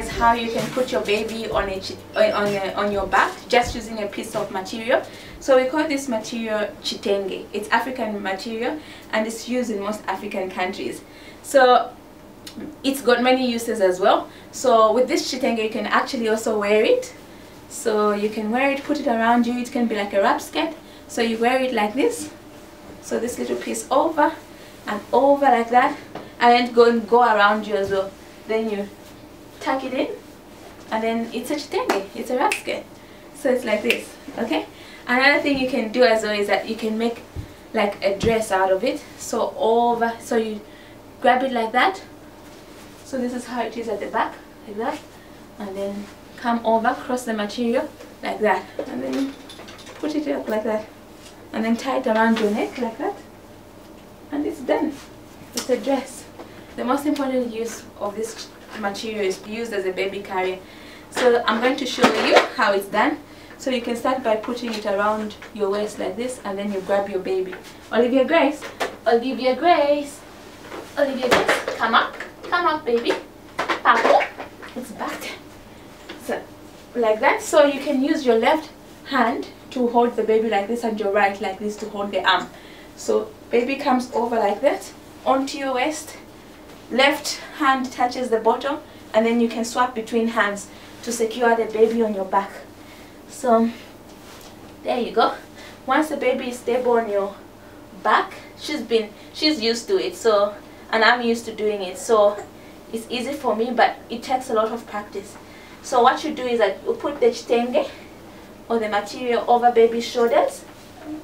guys how you can put your baby on your back just using a piece of material. So we call this material Chitenge. It's African material and it's used in most African countries. So it's got many uses as well. So with this Chitenge you can actually also wear it. So you can wear it, put it around you. It can be like a wrap skirt. So you wear it like this. So this little piece over and over like that, and go around you as well. Then you tuck it in, and then it's a Chitenge, it's a wrap skirt. So it's like this, okay? Another thing you can do as well is that you can make like a dress out of it. So over, so you grab it like that. So this is how it is at the back, like that. And then come over, cross the material, like that. And then put it up like that. And then tie it around your neck, like that. And it's done. It's a dress. The most important use of this material is used as a baby carrier. So I'm going to show you how it's done. So you can start by putting it around your waist like this, and then you grab your baby. Olivia Grace, Olivia Grace, Olivia Grace, come up baby, Papa, it's back. So like that. So you can use your left hand to hold the baby like this and your right like this to hold the arm. So baby comes over like that onto your waist. Left hand touches the bottom, and then you can swap between hands to secure the baby on your back. So there you go. Once the baby is stable on your back, she's used to it, so, and I'm used to doing it, so it's easy for me, but it takes a lot of practice. So what you do is that you put the Chitenge or the material over baby's shoulders,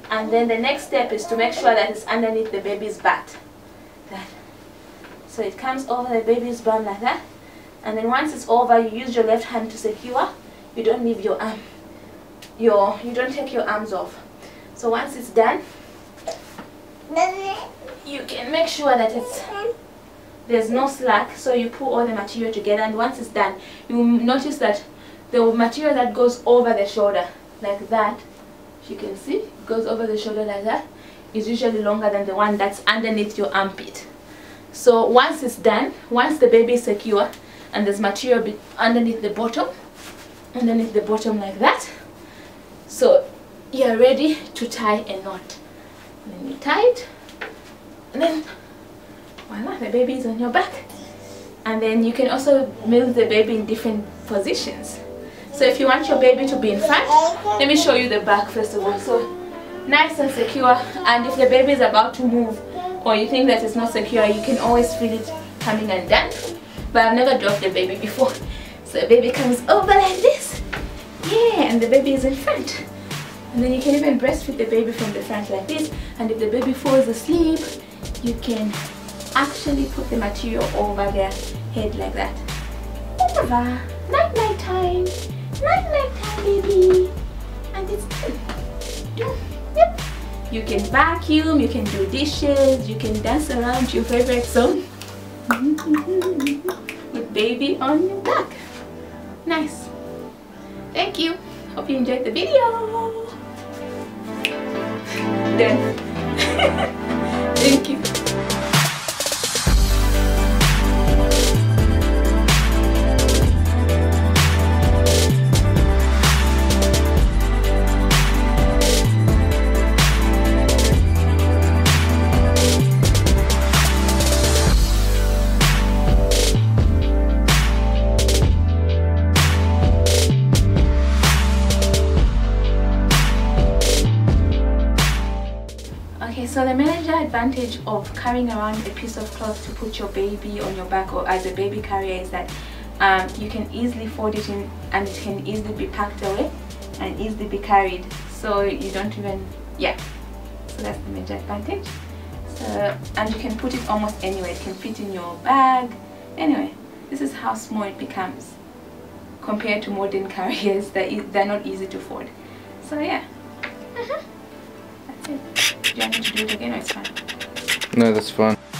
and then the next step is to make sure that it's underneath the baby's butt. That. So it comes over the baby's bum like that, and then once it's over, you use your left hand to secure. You don't leave your arm, you don't take your arms off. So once it's done, you can make sure that there's no slack. So you pull all the material together, and once it's done, you will notice that the material that goes over the shoulder like that, you can see it goes over the shoulder like that, is usually longer than the one that's underneath your armpit. So once it's done, once the baby is secure and there's material underneath the bottom, like that, so you're ready to tie a knot. And then you tie it, and then voila, the baby is on your back. And then you can also milk the baby in different positions. So if you want your baby to be in front, let me show you the back first of all. So nice and secure, and if the baby is about to move, or you think that it's not secure, you can always feel it coming undone. But I've never dropped the baby before. So the baby comes over like this. Yeah, and the baby is in front. And then you can even breastfeed the baby from the front like this. And if the baby falls asleep, you can actually put the material over their head like that. Over. Night-night time. Night-night time, baby. And it's done. Yep. You can vacuum, you can do dishes, you can dance around your favorite song with baby on your back. Nice. Thank you. Hope you enjoyed the video. Done. Thank you. So the major advantage of carrying around a piece of cloth to put your baby on your back or as a baby carrier is that you can easily fold it in, and it can easily be packed away and easily be carried. So you don't even, yeah. So that's the major advantage. So, and you can put it almost anywhere. It can fit in your bag. Anyway, this is how small it becomes compared to modern carriers that they're not easy to fold. So yeah. That's it. Do you want me to do it again, or it's fine? No, that's fine.